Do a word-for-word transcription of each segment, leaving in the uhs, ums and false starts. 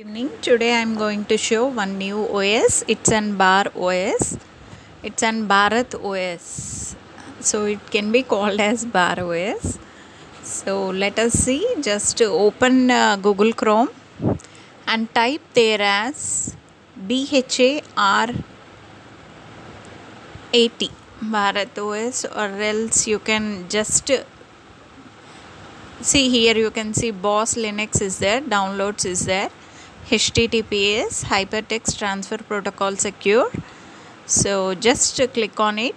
Evening. Today I am going to show one new O S. It's an BharOS. It's an Bharat O S. So it can be called as BharOS. So let us see. Just open uh, Google Chrome and type there as B H A R eighty Bharat O S, or else you can just see here. You can see Boss Linux is there, downloads is there. H T T P S, Hypertext Transfer Protocol Secure. So just click on it,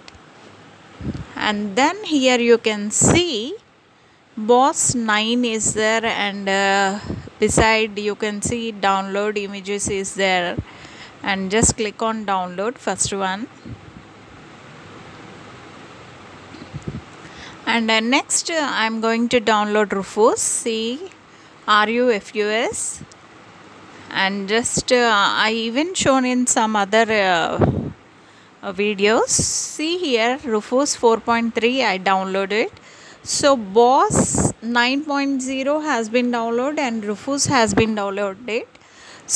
and then here you can see Boss nine is there, and uh, beside you can see download images is there, and just click on download first one, and uh, next uh, I'm going to download RUFUS, see R U F U S. And just uh, I even shown in some other uh, uh, videos. See here, RUFUS four point three I downloaded. So Boss nine point zero has been downloaded and RUFUS has been downloaded.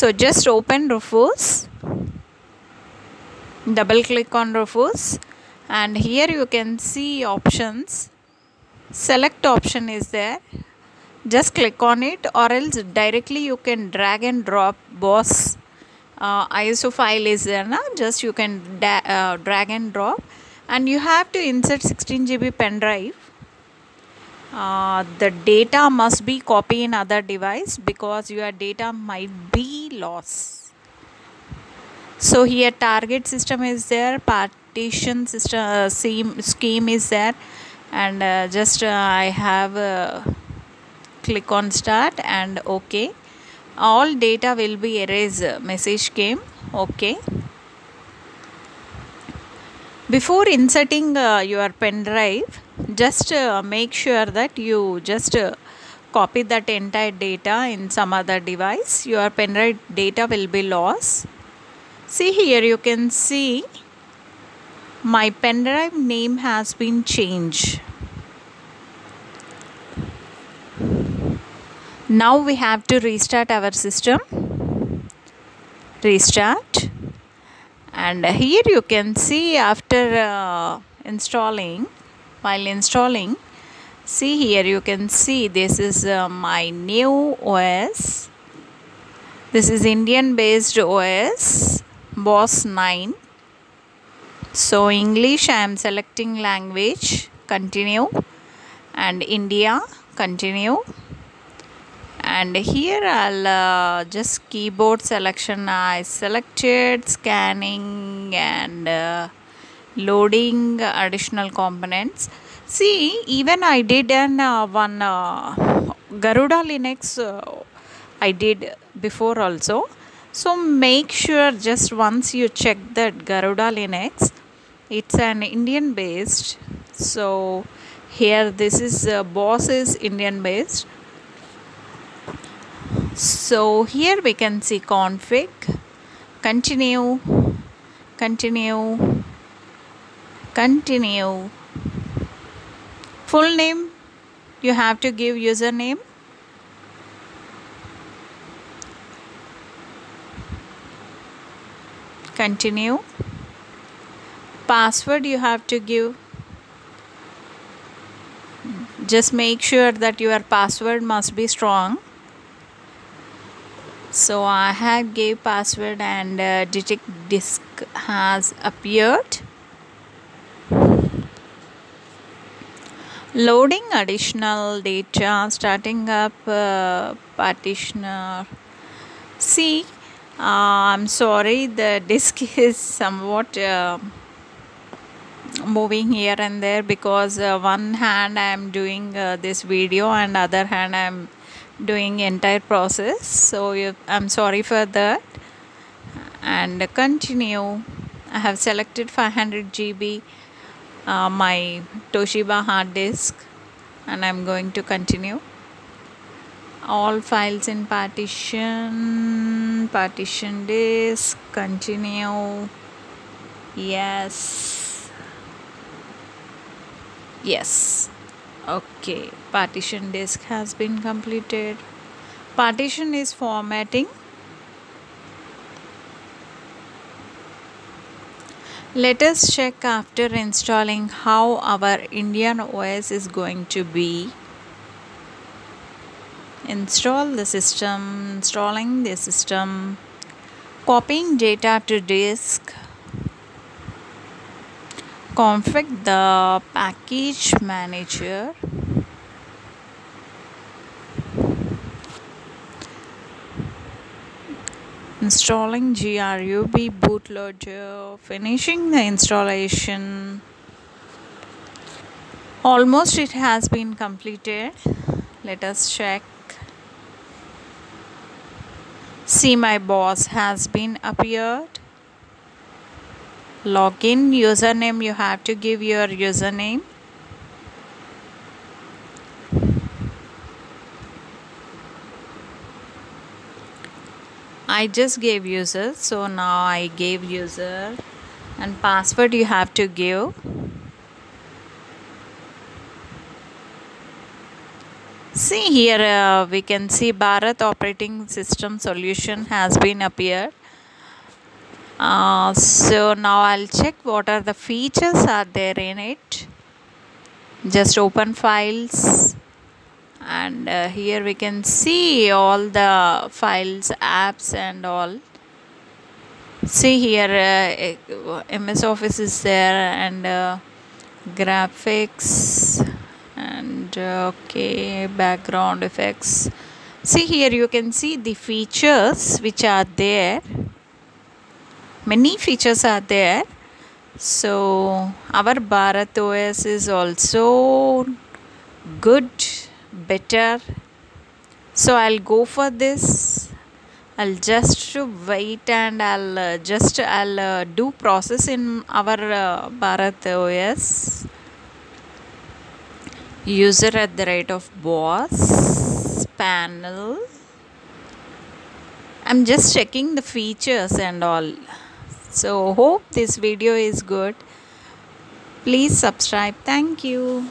So just open RUFUS, double click on RUFUS, and here you can see options. Select option is there. Just click on it, or else directly you can drag and drop Boss uh, I S O file is there now. Just you can da uh, drag and drop, and you have to insert sixteen G B pen drive. Uh, the data must be copied in other device because your data might be lost. So here target system is there, partition system uh, scheme is there, and uh, just uh, I have. Uh, Click on start and OK. All data will be erased. Message came. OK. Before inserting uh, your pen drive, just uh, make sure that you just uh, copy that entire data in some other device. Your pen drive data will be lost. See here, you can see my pen drive name has been changed. Now we have to restart our system. Restart, and here you can see after uh, installing, while installing, see here you can see this is uh, my new O S. This is Indian based O S, Boss nine. So English, I am selecting language, continue, and India, continue. And here I'll uh, just keyboard selection I selected, scanning and uh, loading additional components. See, even I did an uh, one uh, Garuda Linux uh, I did before also. So make sure just once you check that Garuda Linux, it's an Indian based. So here this is uh, Boss is Indian based. So here we can see config, continue, continue, continue. Full name, you have to give username. Continue. Password you have to give. Just make sure that your password must be strong. So I have gave password, and uh, detect disk has appeared. Loading additional data, starting up uh, partitioner. See, uh, I'm sorry, the disk is somewhat uh, moving here and there because uh, one hand I am doing uh, this video and other hand I am doing entire process. So you, I'm sorry for that, and continue. I have selected five hundred G B uh, my Toshiba hard disk, and I'm going to continue. All files in partition, partition disk, continue. Yes, yes. Okay, partition disk has been completed. Partition is formatting. Let us check after installing how our Indian O S is going to be. Install the system, installing the system, copying data to disk, config the package manager, installing GRUB bootloader, finishing the installation. Almost it has been completed. Let us check. See, my Boss has been appeared. Login username, you have to give your username. I just gave user, so now I gave user, and password you have to give. See here, uh, we can see Bharat operating system solution has been appeared. Uh, so now I'll check what are the features are there in it. Just open files, and uh, here we can see all the files, apps and all. See here, uh, M S Office is there, and uh, graphics, and okay, background effects. See here, you can see the features which are there. Many features are there. So our BharOS is also good, better. So I'll go for this. I'll just wait, and I'll uh, just I'll uh, do process in our uh, BharOS. User at the rate of Boss panel. I'm just checking the features and all. So hope this video is good. Please subscribe. Thank you.